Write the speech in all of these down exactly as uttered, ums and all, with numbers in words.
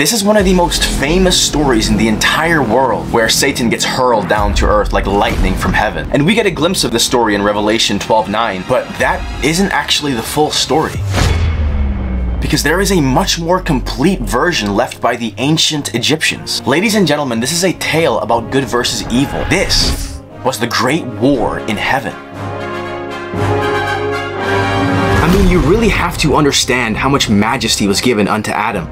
This is one of the most famous stories in the entire world, where Satan gets hurled down to earth like lightning from heaven. And we get a glimpse of this story in Revelation twelve nine, but that isn't actually the full story, because there is a much more complete version left by the ancient Egyptians. Ladies and gentlemen, this is a tale about good versus evil. This was the great war in heaven. I mean, you really have to understand how much majesty was given unto Adam.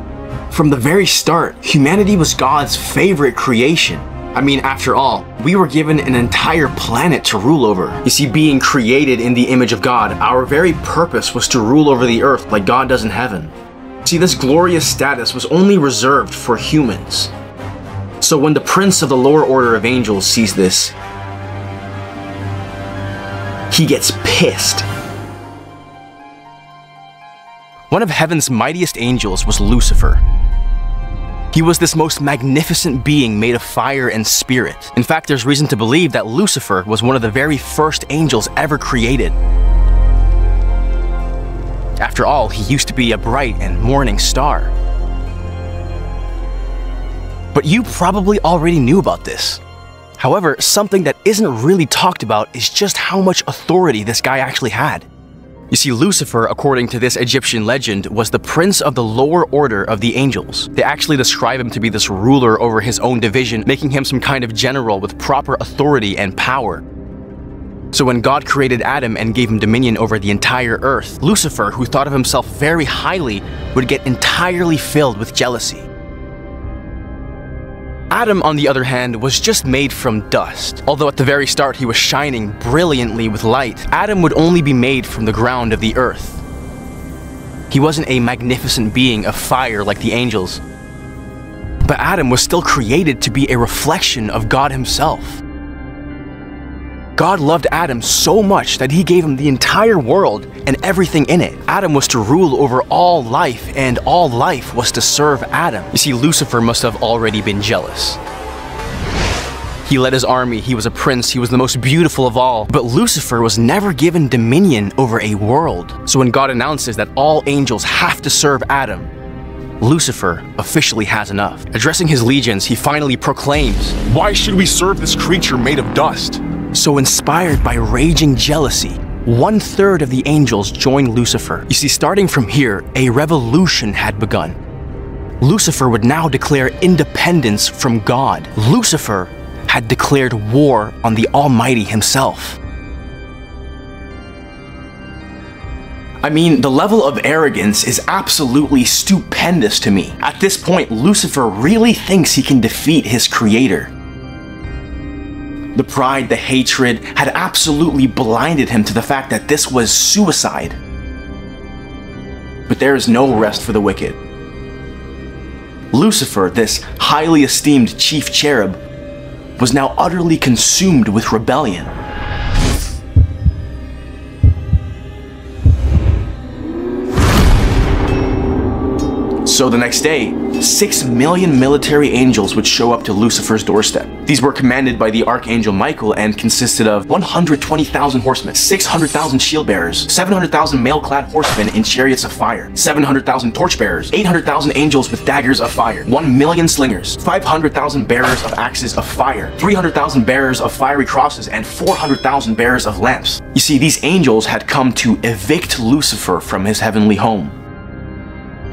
From the very start, humanity was God's favorite creation. I mean, after all, we were given an entire planet to rule over. You see, being created in the image of God, our very purpose was to rule over the earth like God does in heaven. See, this glorious status was only reserved for humans. So when the prince of the lower order of angels sees this, he gets pissed. One of heaven's mightiest angels was Lucifer. He was this most magnificent being made of fire and spirit. In fact, there's reason to believe that Lucifer was one of the very first angels ever created. After all, he used to be a bright and morning star. But you probably already knew about this. However, something that isn't really talked about is just how much authority this guy actually had. You see, Lucifer, according to this Egyptian legend, was the prince of the lower order of the angels. They actually describe him to be this ruler over his own division, making him some kind of general with proper authority and power. So when God created Adam and gave him dominion over the entire earth, Lucifer, who thought of himself very highly, would get entirely filled with jealousy. Adam, on the other hand, was just made from dust. Although at the very start he was shining brilliantly with light, Adam would only be made from the ground of the earth. He wasn't a magnificent being of fire like the angels. But Adam was still created to be a reflection of God himself. God loved Adam so much that he gave him the entire world and everything in it. Adam was to rule over all life, and all life was to serve Adam. You see, Lucifer must have already been jealous. He led his army, he was a prince, he was the most beautiful of all. But Lucifer was never given dominion over a world. So when God announces that all angels have to serve Adam, Lucifer officially has enough. Addressing his legions, he finally proclaims, "Why should we serve this creature made of dust?" So inspired by raging jealousy, one-third of the angels joined Lucifer. You see, starting from here, a revolution had begun. Lucifer would now declare independence from God. Lucifer had declared war on the Almighty himself. I mean, the level of arrogance is absolutely stupendous to me. At this point, Lucifer really thinks he can defeat his creator. The pride, the hatred, had absolutely blinded him to the fact that this was suicide. But there is no rest for the wicked. Lucifer, this highly esteemed chief cherub, was now utterly consumed with rebellion. So the next day, Six million military angels would show up to Lucifer's doorstep. These were commanded by the Archangel Michael and consisted of one hundred twenty thousand horsemen, six hundred thousand shield bearers, seven hundred thousand mail-clad horsemen in chariots of fire, seven hundred thousand torchbearers, eight hundred thousand angels with daggers of fire, one million slingers, five hundred thousand bearers of axes of fire, three hundred thousand bearers of fiery crosses, and four hundred thousand bearers of lamps. You see, these angels had come to evict Lucifer from his heavenly home.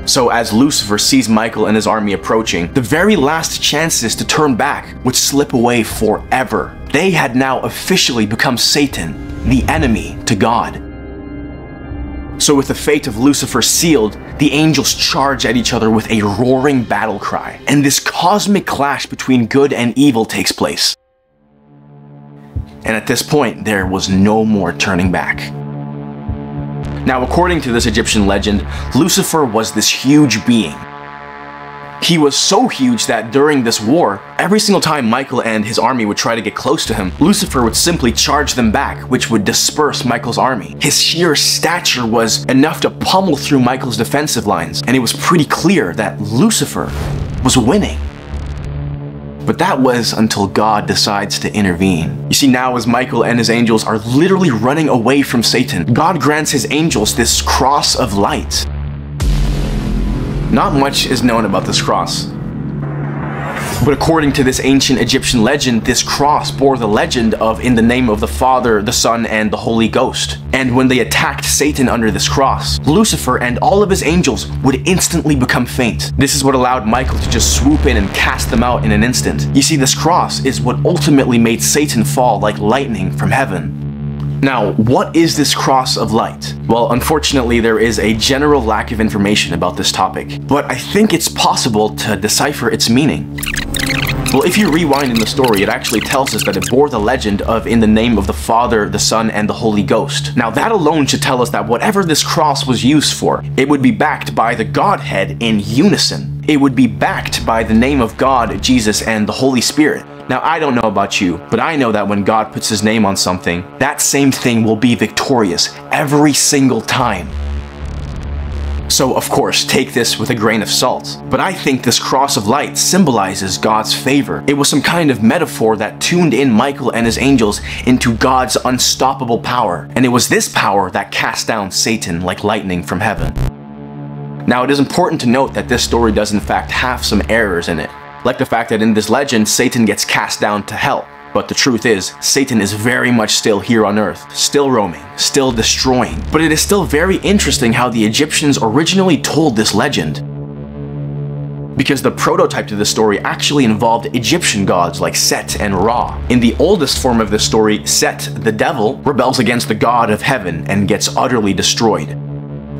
So as Lucifer sees Michael and his army approaching, the very last chances to turn back would slip away forever. They had now officially become Satan, the enemy to God. So with the fate of Lucifer sealed, the angels charge at each other with a roaring battle cry, and this cosmic clash between good and evil takes place. And at this point, there was no more turning back. Now, according to this Egyptian legend, Lucifer was this huge being. He was so huge that during this war, every single time Michael and his army would try to get close to him, Lucifer would simply charge them back, which would disperse Michael's army. His sheer stature was enough to pummel through Michael's defensive lines, and it was pretty clear that Lucifer was winning. But that was until God decides to intervene. You see, now as Michael and his angels are literally running away from Satan, God grants his angels this cross of light. Not much is known about this cross. But according to this ancient Egyptian legend, this cross bore the legend of "in the name of the Father, the Son, and the Holy Ghost." And when they attacked Satan under this cross, Lucifer and all of his angels would instantly become faint. This is what allowed Michael to just swoop in and cast them out in an instant. You see, this cross is what ultimately made Satan fall like lightning from heaven. Now, what is this cross of light? Well, unfortunately, there is a general lack of information about this topic, but I think it's possible to decipher its meaning. Well, if you rewind in the story, it actually tells us that it bore the legend of "in the name of the Father, the Son, and the Holy Ghost." Now, that alone should tell us that whatever this cross was used for, it would be backed by the Godhead in unison. It would be backed by the name of God, Jesus, and the Holy Spirit. Now, I don't know about you, but I know that when God puts his name on something, that same thing will be victorious every single time. So, of course, take this with a grain of salt. But I think this cross of light symbolizes God's favor. It was some kind of metaphor that tuned in Michael and his angels into God's unstoppable power. And it was this power that cast down Satan like lightning from heaven. Now, it is important to note that this story does in fact have some errors in it. Like the fact that in this legend, Satan gets cast down to hell. But the truth is, Satan is very much still here on earth, still roaming, still destroying. But it is still very interesting how the Egyptians originally told this legend, because the prototype to this story actually involved Egyptian gods like Set and Ra. In the oldest form of this story, Set, the devil, rebels against the god of heaven and gets utterly destroyed.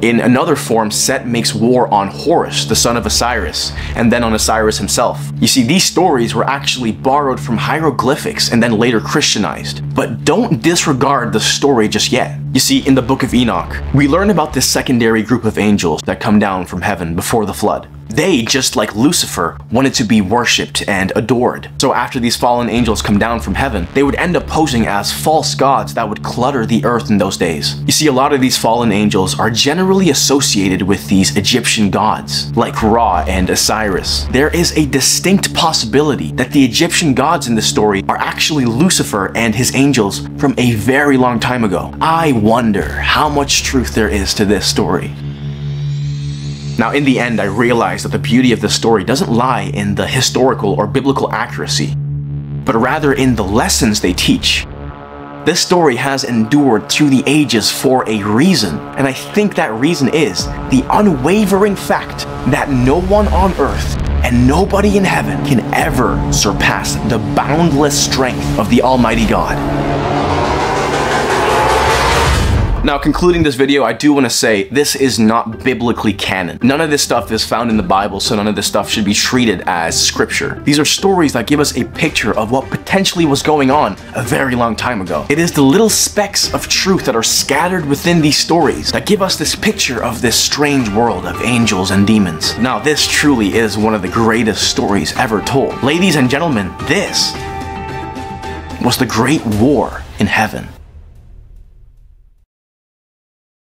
In another form, Set makes war on Horus, the son of Osiris, and then on Osiris himself. You see, these stories were actually borrowed from hieroglyphics and then later Christianized. But don't disregard the story just yet. You see, in the Book of Enoch, we learn about this secondary group of angels that come down from heaven before the flood. They, just like Lucifer, wanted to be worshipped and adored. So after these fallen angels come down from heaven, they would end up posing as false gods that would clutter the earth in those days. You see, a lot of these fallen angels are generally associated with these Egyptian gods, like Ra and Osiris. There is a distinct possibility that the Egyptian gods in this story are actually Lucifer and his angels from a very long time ago. I wonder how much truth there is to this story. Now, in the end, I realized that the beauty of this story doesn't lie in the historical or biblical accuracy, but rather in the lessons they teach. This story has endured through the ages for a reason, and I think that reason is the unwavering fact that no one on earth and nobody in heaven can ever surpass the boundless strength of the Almighty God. Now, concluding this video, I do want to say this is not biblically canon. None of this stuff is found in the Bible, so none of this stuff should be treated as scripture. These are stories that give us a picture of what potentially was going on a very long time ago. It is the little specks of truth that are scattered within these stories that give us this picture of this strange world of angels and demons. Now, this truly is one of the greatest stories ever told. Ladies and gentlemen, this was the Great War in Heaven.